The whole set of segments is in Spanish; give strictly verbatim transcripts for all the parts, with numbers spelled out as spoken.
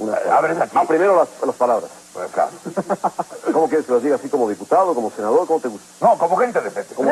Una, a ver, no, primero las, las palabras. Pues, claro. ¿Cómo quieres que las diga? ¿Así como diputado, como senador? ¿Cómo te gusta? No, como gente de frente. Como...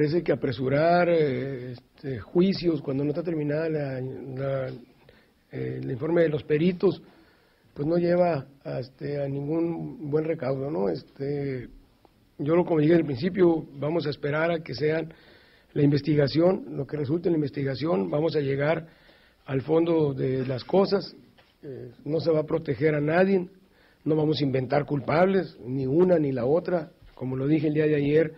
Parece que apresurar eh, este, juicios cuando no está terminada la, la, eh, el informe de los peritos, pues no lleva hasta a ningún buen recaudo, ¿no? Este, yo lo como dije al principio, vamos a esperar a que sean la investigación, lo que resulte en la investigación, vamos a llegar al fondo de las cosas, eh, no se va a proteger a nadie, no vamos a inventar culpables, ni una ni la otra, como lo dije el día de ayer,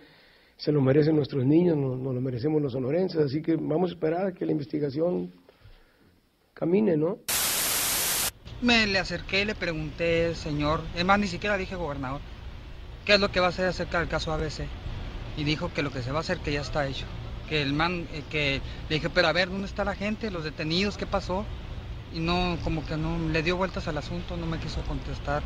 se lo merecen nuestros niños, nos, nos lo merecemos los sonorenses, así que vamos a esperar a que la investigación camine, ¿no? Me le acerqué y le pregunté, señor, es más, ni siquiera dije gobernador, ¿qué es lo que va a hacer acerca del caso A B C? Y dijo que lo que se va a hacer, que ya está hecho, que el man, eh, que le dije, pero a ver, ¿dónde está la gente, los detenidos, qué pasó? y no, como que no, le dio vueltas al asunto, no me quiso contestar.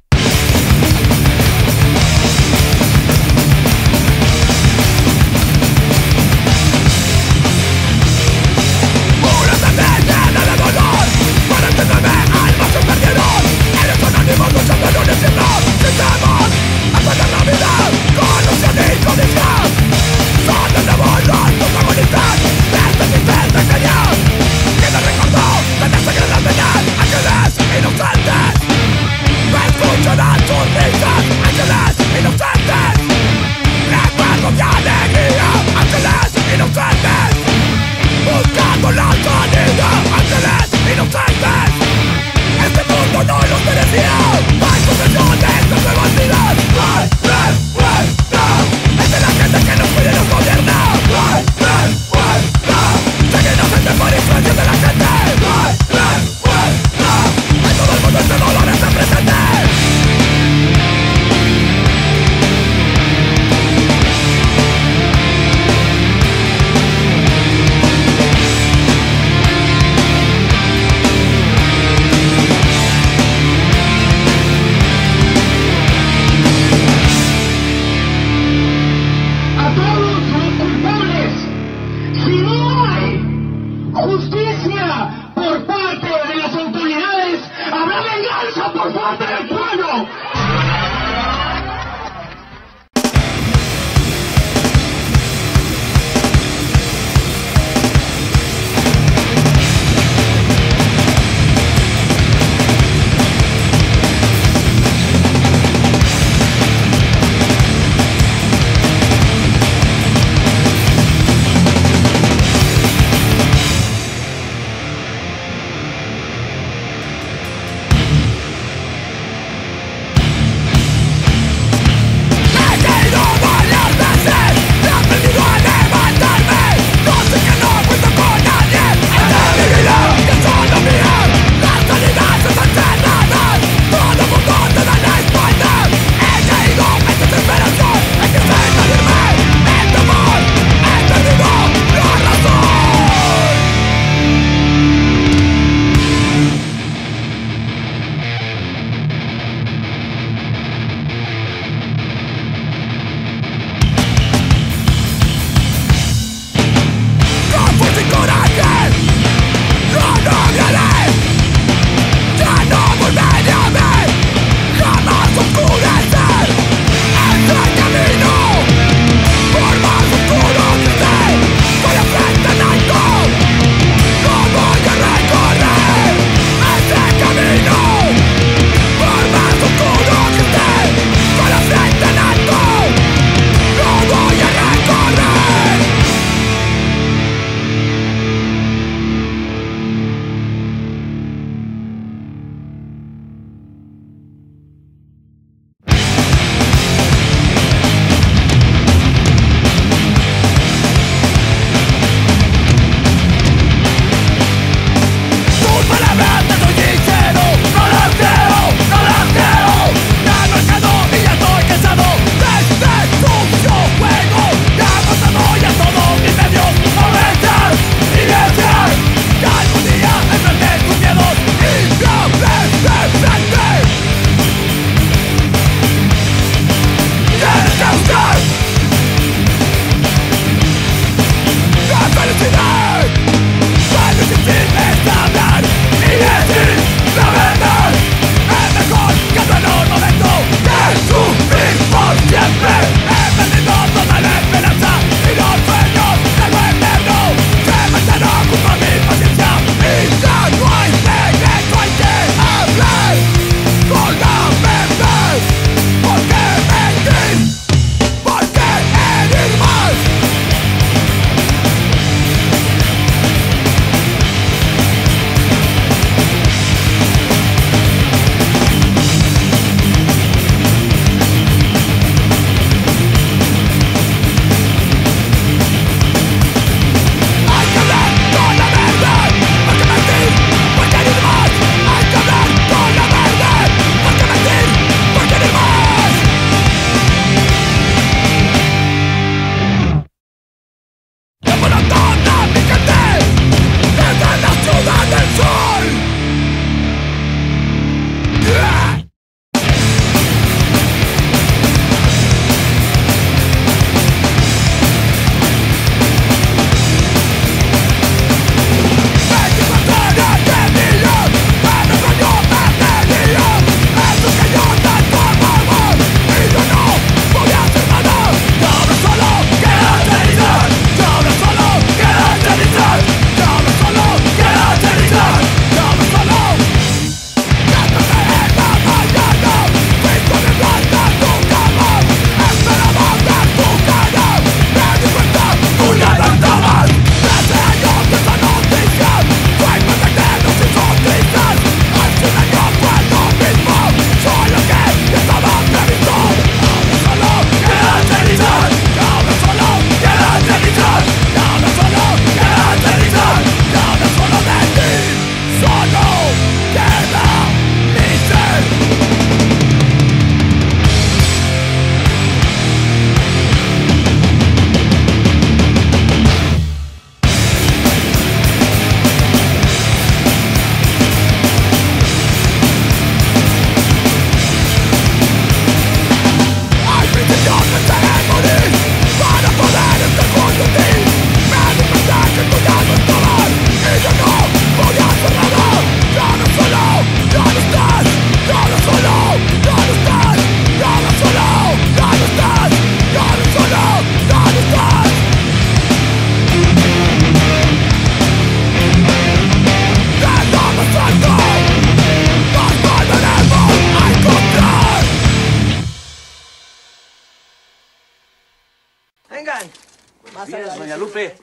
días, doña Lupe.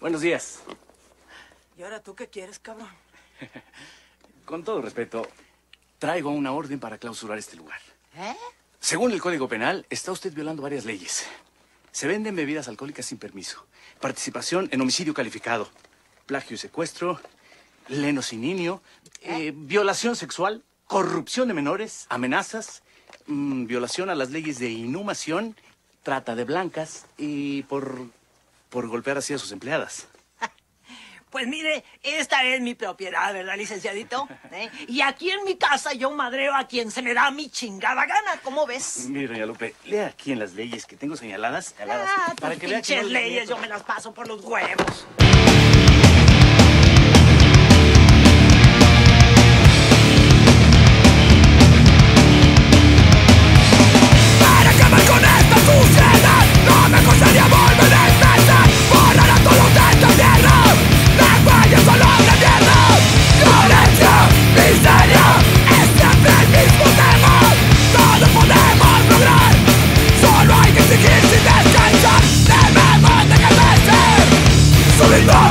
Buenos días. ¿Y ahora tú qué quieres, cabrón? Con todo respeto, traigo una orden para clausurar este lugar. ¿Eh? Según el Código Penal, está usted violando varias leyes. Se venden bebidas alcohólicas sin permiso, participación en homicidio calificado, plagio y secuestro, lenocininio, eh, violación sexual, corrupción de menores, amenazas, mmm, violación a las leyes de inhumación, trata de blancas y por, por golpear así a sus empleadas. Pues mire, esta es mi propiedad, ¿verdad, licenciadito? ¿Eh? Y aquí en mi casa yo madreo a quien se me da mi chingada gana, ¿cómo ves? Mire, doña Lupe, lea aquí en las leyes que tengo señaladas. señaladas ah, para que vea que no leyes, yo me las paso por los huevos. Let's go!